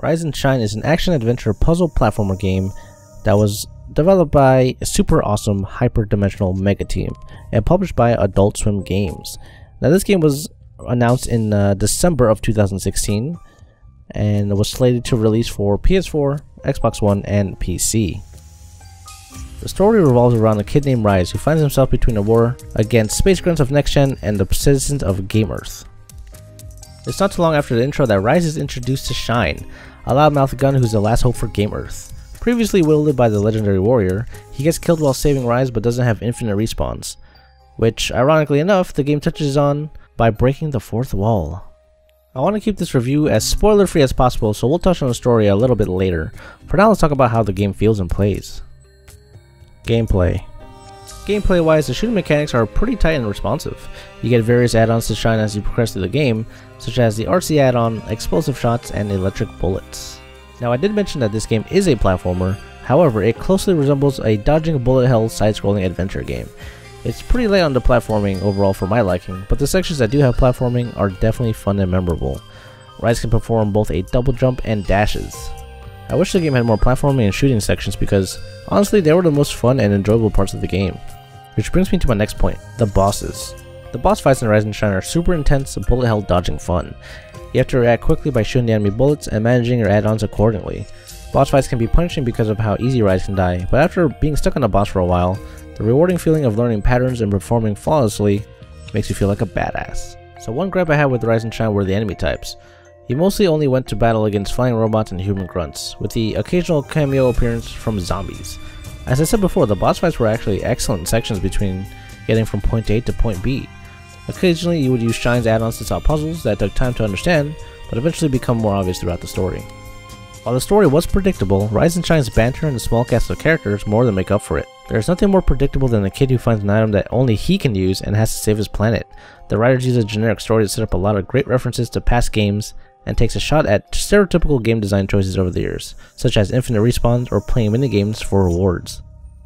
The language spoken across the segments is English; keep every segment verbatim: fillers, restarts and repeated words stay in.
Rise and Shine is an action-adventure puzzle platformer game that was developed by Super Awesome Hyperdimensional Mega Team and published by Adult Swim Games. Now, this game was announced in uh, December of two thousand sixteen and was slated to release for P S four, Xbox One, and P C. The story revolves around a kid named Rise who finds himself between a war against Space Grunts of Next Gen and the citizens of Game Earth. It's not too long after the intro that Rise is introduced to Shine, a loudmouth gun who's the last hope for Game Earth. Previously wielded by the legendary warrior, he gets killed while saving Rise but doesn't have infinite respawns, which, ironically enough, the game touches on by breaking the fourth wall. I want to keep this review as spoiler free as possible, so we'll touch on the story a little bit later. For now, let's talk about how the game feels and plays. Gameplay. Gameplay wise, the shooting mechanics are pretty tight and responsive. You get various add-ons to Shine as you progress through the game, such as the R C add-on, explosive shots, and electric bullets. Now, I did mention that this game is a platformer, however, it closely resembles a dodging bullet hell side-scrolling adventure game. It's pretty light on the platforming overall for my liking, but the sections that do have platforming are definitely fun and memorable. Rise can perform both a double jump and dashes. I wish the game had more platforming and shooting sections because, honestly, they were the most fun and enjoyable parts of the game. Which brings me to my next point, the bosses. The boss fights in Rise and Shine are super intense, bullet hell dodging fun. You have to react quickly by shooting the enemy bullets and managing your add-ons accordingly. Boss fights can be punishing because of how easy Rise can die, but after being stuck on a boss for a while, the rewarding feeling of learning patterns and performing flawlessly makes you feel like a badass. So one gripe I had with Rise and Shine were the enemy types. You mostly only went to battle against flying robots and human grunts, with the occasional cameo appearance from zombies. As I said before, the boss fights were actually excellent sections between getting from point A to point B. Occasionally, you would use Shine's add-ons to solve puzzles that took time to understand, but eventually become more obvious throughout the story. While the story was predictable, Rise and Shine's banter and the small cast of characters more than make up for it. There is nothing more predictable than a kid who finds an item that only he can use and has to save his planet. The writers use a generic story to set up a lot of great references to past games, and takes a shot at stereotypical game design choices over the years, such as infinite respawns or playing minigames for rewards.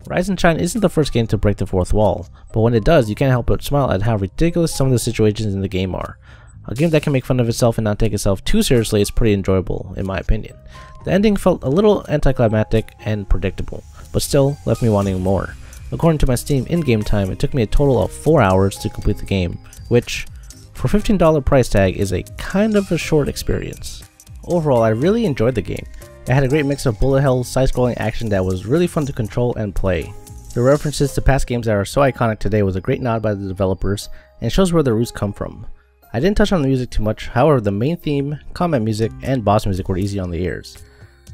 Rise and Shine isn't the first game to break the fourth wall, but when it does, you can't help but smile at how ridiculous some of the situations in the game are. A game that can make fun of itself and not take itself too seriously is pretty enjoyable, in my opinion. The ending felt a little anticlimactic and predictable, but still left me wanting more. According to my Steam in-game time, it took me a total of four hours to complete the game, which, for a fifteen dollar price tag, is a kind of a short experience. Overall, I really enjoyed the game. It had a great mix of bullet hell side-scrolling action that was really fun to control and play. The references to past games that are so iconic today was a great nod by the developers and shows where their roots come from. I didn't touch on the music too much, however the main theme, combat music, and boss music were easy on the ears.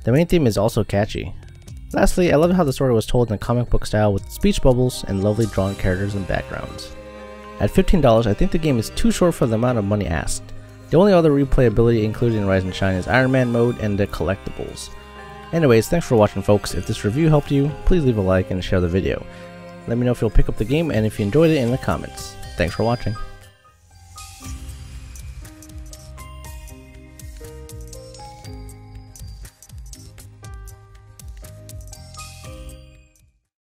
The main theme is also catchy. Lastly, I loved how the story was told in a comic book style with speech bubbles and lovely drawn characters and backgrounds. At fifteen dollars, I think the game is too short for the amount of money asked. The only other replayability included in Rise and Shine is Iron Man mode and the collectibles. Anyways, thanks for watching folks. If this review helped you, please leave a like and share the video. Let me know if you'll pick up the game and if you enjoyed it in the comments. Thanks for watching.